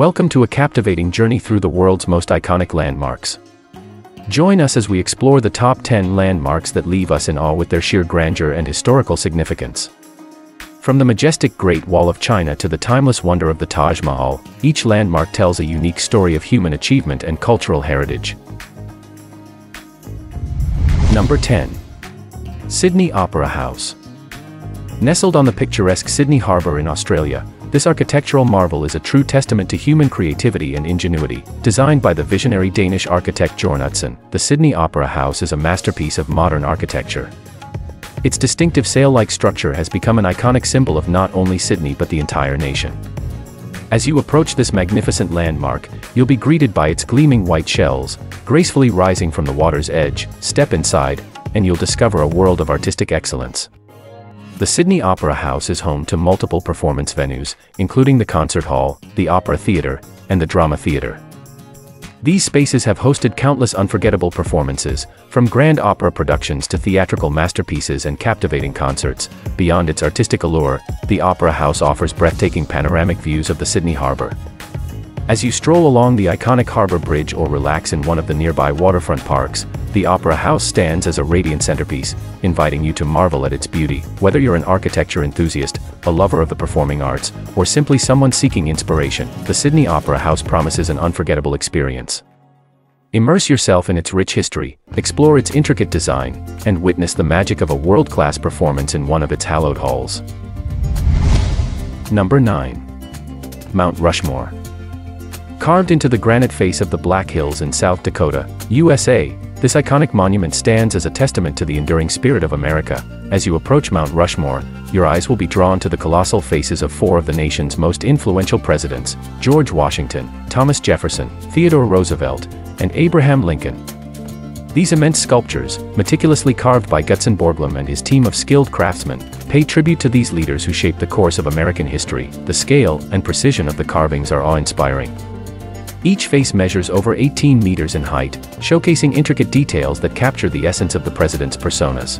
Welcome to a captivating journey through the world's most iconic landmarks. Join us as we explore the top 10 landmarks that leave us in awe with their sheer grandeur and historical significance. From the majestic Great Wall of China to the timeless wonder of the Taj Mahal, each landmark tells a unique story of human achievement and cultural heritage. Number 10. Sydney Opera House. Nestled on the picturesque Sydney Harbor in Australia, this architectural marvel is a true testament to human creativity and ingenuity. Designed by the visionary Danish architect Jørn Utzon, the Sydney Opera House is a masterpiece of modern architecture. Its distinctive sail-like structure has become an iconic symbol of not only Sydney but the entire nation. As you approach this magnificent landmark, you'll be greeted by its gleaming white shells, gracefully rising from the water's edge. Step inside, and you'll discover a world of artistic excellence. The Sydney Opera House is home to multiple performance venues, including the concert hall, the opera theater, and the drama theater. These spaces have hosted countless unforgettable performances, from grand opera productions to theatrical masterpieces and captivating concerts. Beyond its artistic allure, the Opera House offers breathtaking panoramic views of the Sydney Harbor. As you stroll along the iconic Harbor Bridge or relax in one of the nearby waterfront parks, the Opera House stands as a radiant centerpiece, inviting you to marvel at its beauty. Whether you're an architecture enthusiast, a lover of the performing arts, or simply someone seeking inspiration, the Sydney Opera House promises an unforgettable experience. Immerse yourself in its rich history, explore its intricate design, and witness the magic of a world-class performance in one of its hallowed halls. Number 9. Mount Rushmore. Carved into the granite face of the Black Hills in South Dakota, USA, this iconic monument stands as a testament to the enduring spirit of America. As you approach Mount Rushmore, your eyes will be drawn to the colossal faces of four of the nation's most influential presidents: George Washington, Thomas Jefferson, Theodore Roosevelt, and Abraham Lincoln. These immense sculptures, meticulously carved by Gutzon Borglum and his team of skilled craftsmen, pay tribute to these leaders who shaped the course of American history. The scale and precision of the carvings are awe-inspiring. Each face measures over 18 meters in height, showcasing intricate details that capture the essence of the president's personas.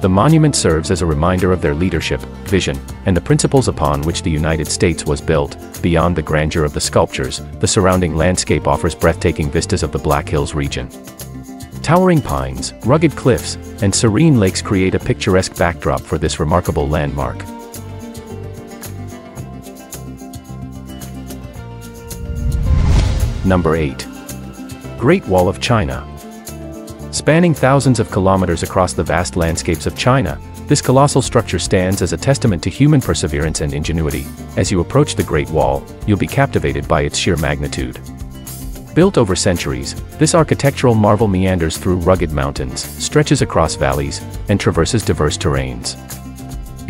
The monument serves as a reminder of their leadership, vision, and the principles upon which the United States was built. Beyond the grandeur of the sculptures, the surrounding landscape offers breathtaking vistas of the Black Hills region. Towering pines, rugged cliffs, and serene lakes create a picturesque backdrop for this remarkable landmark. Number 8. Great Wall of China. Spanning thousands of kilometers across the vast landscapes of China, this colossal structure stands as a testament to human perseverance and ingenuity. As you approach the Great Wall, you'll be captivated by its sheer magnitude. Built over centuries, this architectural marvel meanders through rugged mountains, stretches across valleys, and traverses diverse terrains.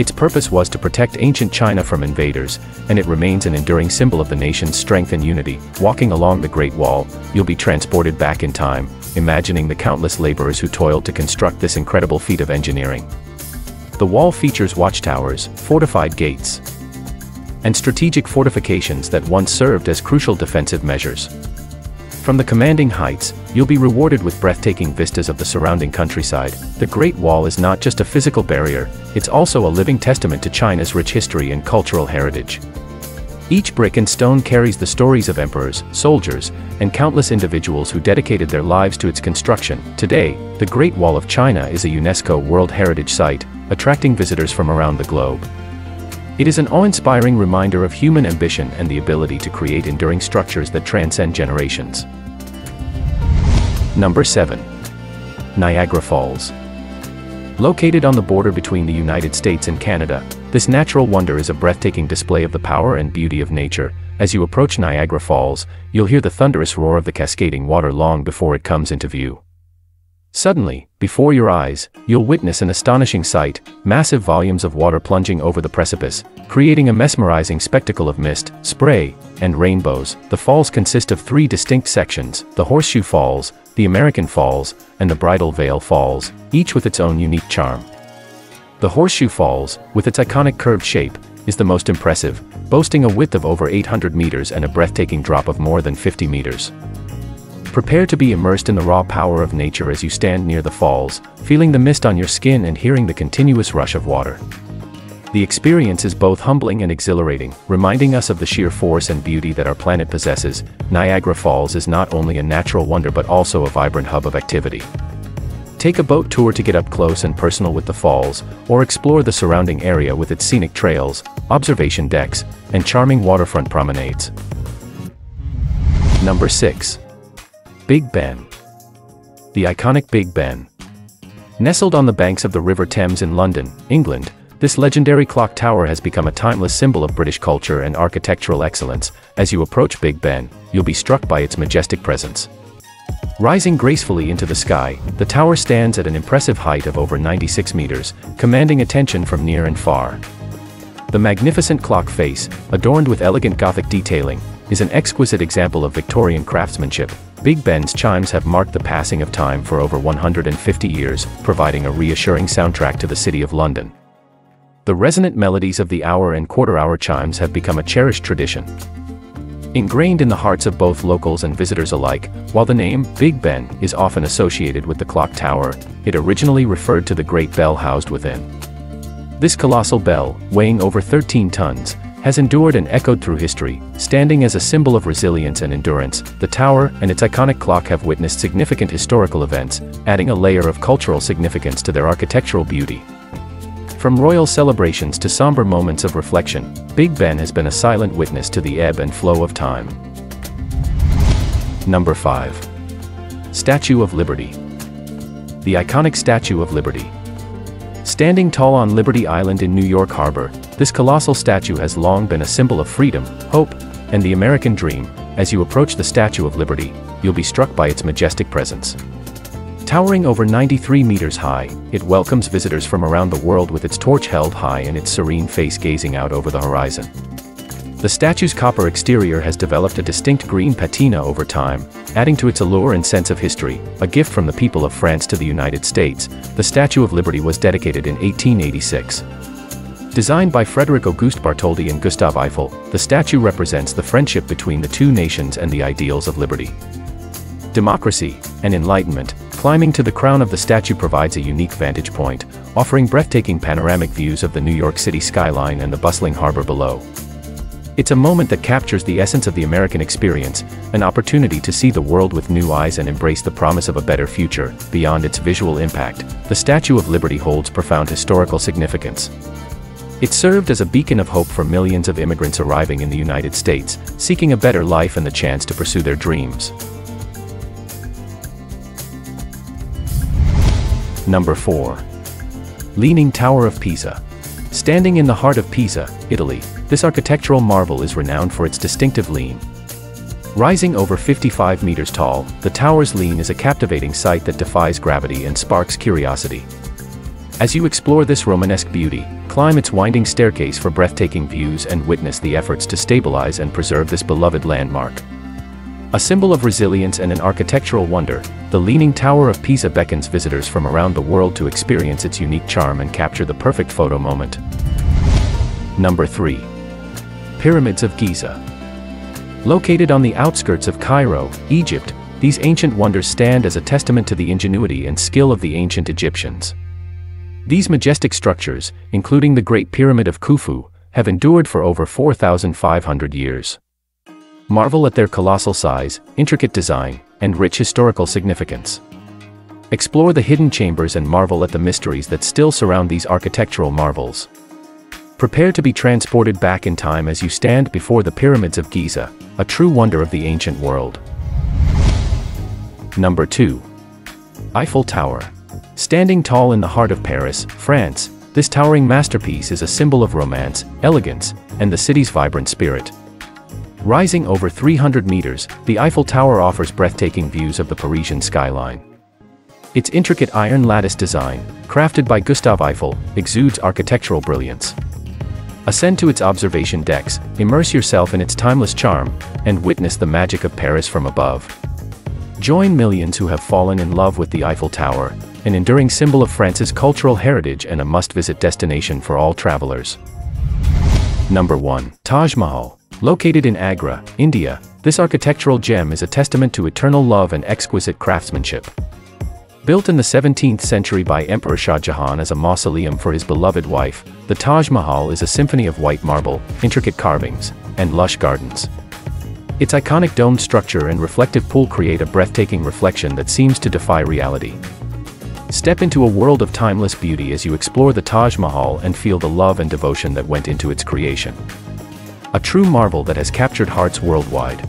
Its purpose was to protect ancient China from invaders, and it remains an enduring symbol of the nation's strength and unity. Walking along the Great Wall, you'll be transported back in time, imagining the countless laborers who toiled to construct this incredible feat of engineering. The wall features watchtowers, fortified gates, and strategic fortifications that once served as crucial defensive measures. From the commanding heights, you'll be rewarded with breathtaking vistas of the surrounding countryside. The Great Wall is not just a physical barrier, it's also a living testament to China's rich history and cultural heritage. Each brick and stone carries the stories of emperors, soldiers, and countless individuals who dedicated their lives to its construction. Today, the Great Wall of China is a UNESCO World Heritage Site, attracting visitors from around the globe. It is an awe-inspiring reminder of human ambition and the ability to create enduring structures that transcend generations. Number 7. Niagara Falls. Located on the border between the United States and Canada, this natural wonder is a breathtaking display of the power and beauty of nature. As you approach Niagara Falls, you'll hear the thunderous roar of the cascading water long before it comes into view. Suddenly, before your eyes, you'll witness an astonishing sight: massive volumes of water plunging over the precipice, creating a mesmerizing spectacle of mist, spray, and rainbows. The falls consist of three distinct sections: the Horseshoe Falls, the American Falls, and the Bridal Veil Falls, each with its own unique charm. The Horseshoe Falls, with its iconic curved shape, is the most impressive, boasting a width of over 800 meters and a breathtaking drop of more than 50 meters. Prepare to be immersed in the raw power of nature as you stand near the falls, feeling the mist on your skin and hearing the continuous rush of water. The experience is both humbling and exhilarating, reminding us of the sheer force and beauty that our planet possesses. Niagara Falls is not only a natural wonder but also a vibrant hub of activity. Take a boat tour to get up close and personal with the falls, or explore the surrounding area with its scenic trails, observation decks, and charming waterfront promenades. Number 6. Big Ben. The iconic Big Ben. Nestled on the banks of the River Thames in London, England, this legendary clock tower has become a timeless symbol of British culture and architectural excellence. As you approach Big Ben, you'll be struck by its majestic presence. Rising gracefully into the sky, the tower stands at an impressive height of over 96 meters, commanding attention from near and far. The magnificent clock face, adorned with elegant Gothic detailing, is an exquisite example of Victorian craftsmanship. Big Ben's chimes have marked the passing of time for over 150 years, providing a reassuring soundtrack to the City of London. The resonant melodies of the hour and quarter-hour chimes have become a cherished tradition, ingrained in the hearts of both locals and visitors alike. While the name Big Ben is often associated with the clock tower, it originally referred to the great bell housed within. This colossal bell, weighing over 13 tons, has endured and echoed through history, standing as a symbol of resilience and endurance. The tower and its iconic clock have witnessed significant historical events, adding a layer of cultural significance to their architectural beauty. From royal celebrations to somber moments of reflection, Big Ben has been a silent witness to the ebb and flow of time. Number 5. Statue of Liberty. The iconic Statue of Liberty. Standing tall on Liberty Island in New York Harbor, this colossal statue has long been a symbol of freedom, hope, and the American dream. As you approach the Statue of Liberty, you'll be struck by its majestic presence. Towering over 93 meters high, it welcomes visitors from around the world with its torch held high and its serene face gazing out over the horizon. The statue's copper exterior has developed a distinct green patina over time, adding to its allure and sense of history. A gift from the people of France to the United States, the Statue of Liberty was dedicated in 1886. Designed by Frederic Auguste Bartholdi and Gustave Eiffel, the statue represents the friendship between the two nations and the ideals of liberty, democracy, and enlightenment. Climbing to the crown of the statue provides a unique vantage point, offering breathtaking panoramic views of the New York City skyline and the bustling harbor below. It's a moment that captures the essence of the American experience, an opportunity to see the world with new eyes and embrace the promise of a better future. Beyond its visual impact, the Statue of Liberty holds profound historical significance. It served as a beacon of hope for millions of immigrants arriving in the United States, seeking a better life and the chance to pursue their dreams. Number 4. Leaning Tower of Pisa. Standing in the heart of Pisa, Italy, this architectural marvel is renowned for its distinctive lean. Rising over 55 meters tall, the tower's lean is a captivating sight that defies gravity and sparks curiosity. As you explore this Romanesque beauty, climb its winding staircase for breathtaking views and witness the efforts to stabilize and preserve this beloved landmark. A symbol of resilience and an architectural wonder, the Leaning Tower of Pisa beckons visitors from around the world to experience its unique charm and capture the perfect photo moment. Number 3. Pyramids of Giza. Located on the outskirts of Cairo, Egypt, these ancient wonders stand as a testament to the ingenuity and skill of the ancient Egyptians. These majestic structures, including the Great Pyramid of Khufu, have endured for over 4,500 years. Marvel at their colossal size, intricate design, and rich historical significance. Explore the hidden chambers and marvel at the mysteries that still surround these architectural marvels. Prepare to be transported back in time as you stand before the Pyramids of Giza, a true wonder of the ancient world. Number 2. Eiffel Tower. Standing tall in the heart of Paris, France, this towering masterpiece is a symbol of romance, elegance, and the city's vibrant spirit. Rising over 300 meters, the Eiffel Tower offers breathtaking views of the Parisian skyline. Its intricate iron lattice design, crafted by Gustave Eiffel, exudes architectural brilliance. Ascend to its observation decks, immerse yourself in its timeless charm, and witness the magic of Paris from above. Join millions who have fallen in love with the Eiffel Tower, an enduring symbol of France's cultural heritage and a must-visit destination for all travelers. Number 1. Taj Mahal. Located in Agra, India, this architectural gem is a testament to eternal love and exquisite craftsmanship. Built in the 17th century by Emperor Shah Jahan as a mausoleum for his beloved wife, the Taj Mahal is a symphony of white marble, intricate carvings, and lush gardens. Its iconic domed structure and reflective pool create a breathtaking reflection that seems to defy reality. Step into a world of timeless beauty as you explore the Taj Mahal and feel the love and devotion that went into its creation. A true marvel that has captured hearts worldwide.